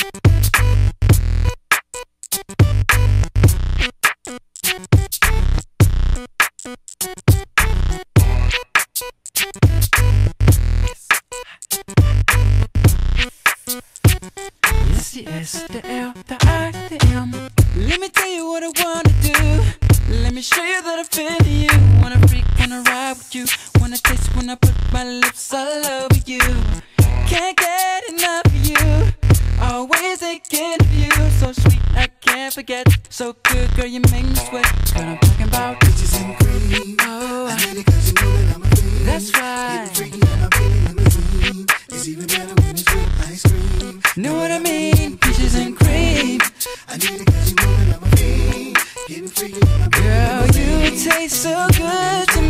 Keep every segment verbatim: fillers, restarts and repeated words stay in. It's the S, the L, the I, the M. Let me tell you what I wanna do. Let me show you that I feel you. Wanna freak, wanna ride with you. Wanna taste when I put my lips all over you. Can't get enough of you. Always thinking of you. So sweet, I can't forget. So good, girl, you make me sweat. That's what I'm talking about. Bitches and cream. Oh, I hate it 'cause you know that I'm a fiend. That's right. You're freaking out, I'm feeling I'm a fiend. It's even better when it's with ice cream. Know what I mean? Peaches and cream. I need it 'cause you know that I'm a fiend. Getting freaking out, I'm feeling I'm a fiend. Girl, you taste so good to me.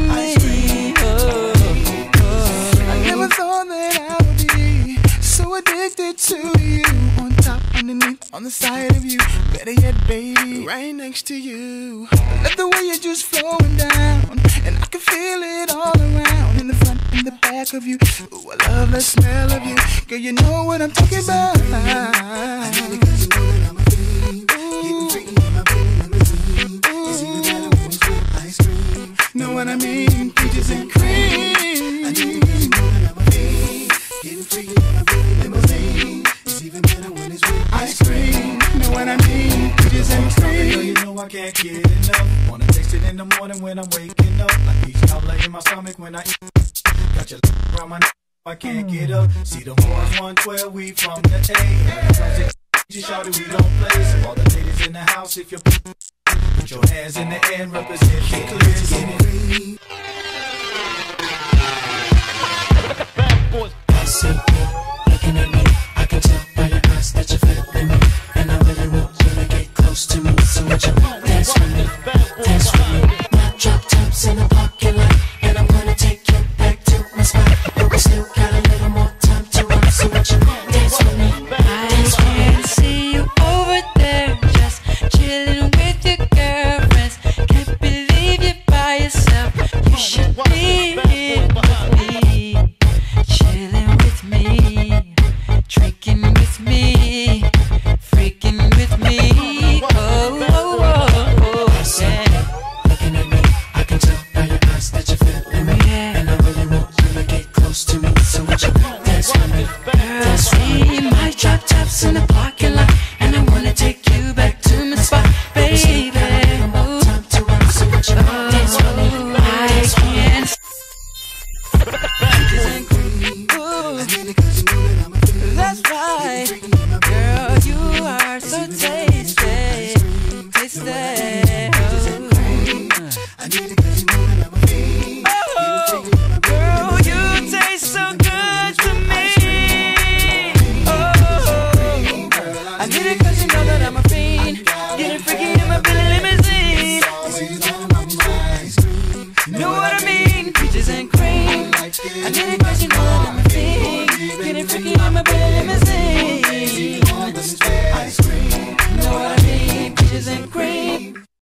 Addicted to you, on top, underneath, on the side of you. Better yet, baby, right next to you. I love the way you're just flowing down, and I can feel it all around, in the front, in the back of you. Ooh, I love the smell of you, girl. You know what I'm talking about. I need it 'cause you know that I'm a fiend. Getting freaky, I'm a fiend, I'm a fiend. It's even better when it's with ice cream. Know what I mean? Peaches and cream. I need it 'cause you know that I'm a fiend. Getting freaky, I'm a fiend. Even better when it's with ice cream. Know what I mean? Peaches and cream. Girl, you know I can't get enough. Wanna taste it in the morning when I'm waking up. Like peach cobbler in my stomach when I eat. Got your around my neck, I can't get up. See the boys one twelve, we from the A. Just shout it, we don't play. So all the ladies in the house, if you're put your hands in the air and represent the clears in it. I said, looking at me. That you feel in me, and I really want you to get close to me. So would you dance with me, dance with me? My drop tops in the parking lot, and I'm gonna take you back to my spot. But we still got a little more time to run. So would you dance with me, dance with me? I can't see you over there, just chilling with your girlfriends. Can't believe you're by yourself. You should be here with me, chilling with me, drinking with me. In the parking lot, and I wanna take you back to my spot, baby. Oh, I can't. Peaches and cream. I need it 'cause you know that I'm a fiend. That's right, girl, you are so tasty, tasty. Peaches and cream. I need it 'cause you know that I'm a fiend. Girl, you taste so good to me. I need it 'cause you know that I'm a fiend. Getting freaky in my Billy limousine.